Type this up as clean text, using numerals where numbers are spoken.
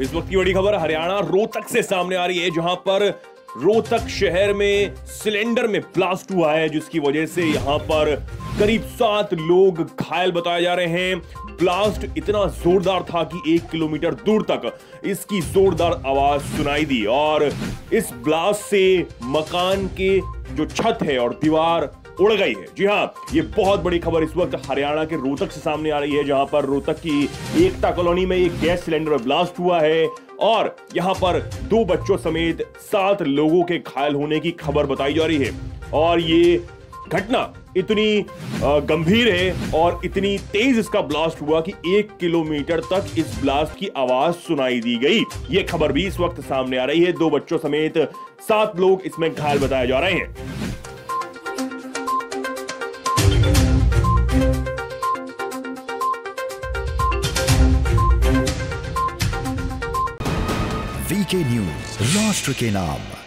इस वक्त की बड़ी खबर हरियाणा रोहतक से सामने आ रही है, जहां पर रोहतक शहर में सिलेंडर में ब्लास्ट हुआ है, जिसकी वजह से यहां पर करीब 7 लोग घायल बताए जा रहे हैं। ब्लास्ट इतना जोरदार था कि 1 किलोमीटर दूर तक इसकी जोरदार आवाज सुनाई दी और इस ब्लास्ट से मकान के जो छत है और दीवार उड़ गई है। जी हाँ, ये बहुत बड़ी खबर इस वक्त हरियाणा के रोहतक से सामने आ रही है, जहां पर रोहतक की एकता कॉलोनी में एक गैस सिलेंडर में ब्लास्ट हुआ है और यहां पर 2 बच्चों समेत 7 लोगों के घायल होने की खबर बताई जा रही है। और ये घटना इतनी गंभीर है और इतनी तेज इसका ब्लास्ट हुआ कि 1 किलोमीटर तक इस ब्लास्ट की आवाज सुनाई दी गई। ये खबर भी इस वक्त सामने आ रही है। 2 बच्चों समेत 7 लोग इसमें घायल बताए जा रहे हैं। वीके न्यूज, राष्ट्र के नाम।